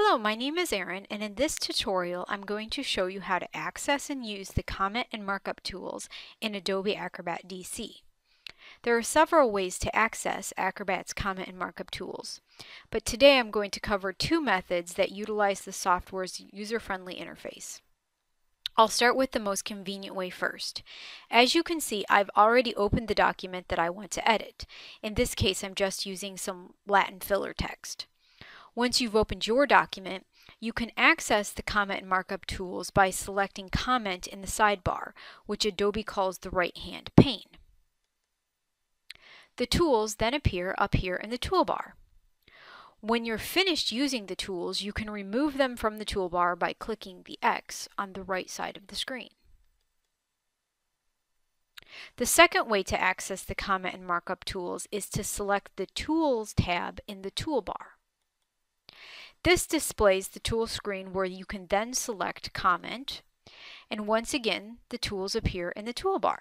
Hello, my name is Erin, and in this tutorial I'm going to show you how to access and use the comment and markup tools in Adobe Acrobat DC. There are several ways to access Acrobat's comment and markup tools, but today I'm going to cover two methods that utilize the software's user-friendly interface. I'll start with the most convenient way first. As you can see, I've already opened the document that I want to edit. In this case, I'm just using some Latin filler text. Once you've opened your document, you can access the comment and markup tools by selecting comment in the sidebar, which Adobe calls the right-hand pane. The tools then appear up here in the toolbar. When you're finished using the tools, you can remove them from the toolbar by clicking the X on the right side of the screen. The second way to access the comment and markup tools is to select the Tools tab in the toolbar. This displays the tool screen where you can then select Comment, and once again, the tools appear in the toolbar.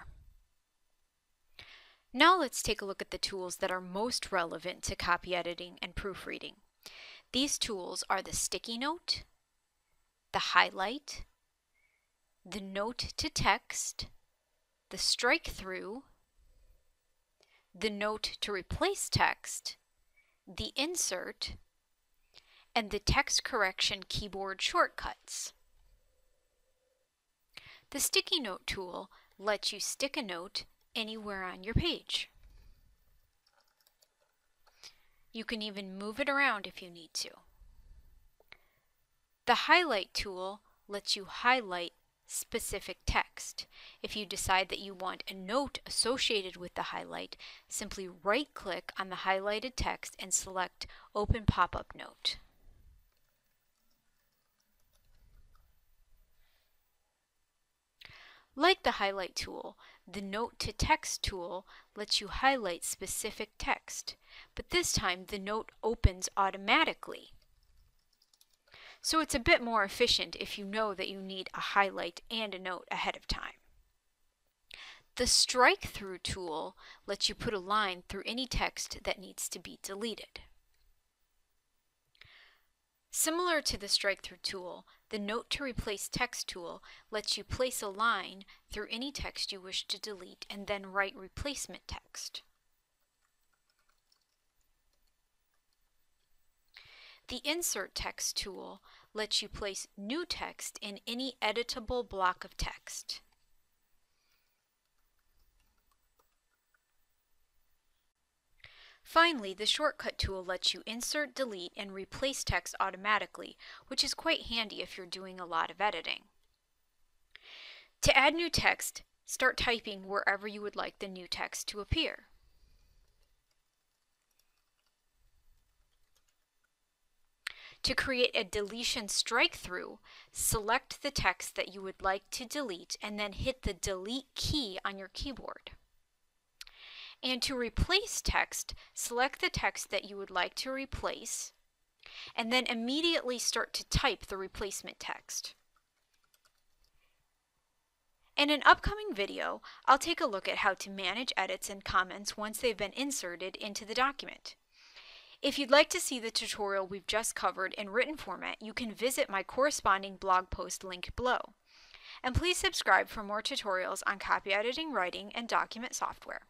Now let's take a look at the tools that are most relevant to copy editing and proofreading. These tools are the sticky note, the highlight, the note to text, the strike through, the note to replace text, the insert, and the text correction keyboard shortcuts. The sticky note tool lets you stick a note anywhere on your page. You can even move it around if you need to. The highlight tool lets you highlight specific text. If you decide that you want a note associated with the highlight, simply right-click on the highlighted text and select Open Pop-up Note. Like the highlight tool, the note to text tool lets you highlight specific text, but this time the note opens automatically. So it's a bit more efficient if you know that you need a highlight and a note ahead of time. The strike through tool lets you put a line through any text that needs to be deleted. Similar to the strike through tool, the note to replace text tool lets you place a line through any text you wish to delete and then write replacement text. The insert text tool lets you place new text in any editable block of text. Finally, the shortcut tool lets you insert, delete, and replace text automatically, which is quite handy if you're doing a lot of editing. To add new text, start typing wherever you would like the new text to appear. To create a deletion strike through, select the text that you would like to delete and then hit the delete key on your keyboard. And to replace text, select the text that you would like to replace, and then immediately start to type the replacement text. In an upcoming video, I'll take a look at how to manage edits and comments once they've been inserted into the document. If you'd like to see the tutorial we've just covered in written format, you can visit my corresponding blog post linked below. And please subscribe for more tutorials on copy editing, writing, and document software.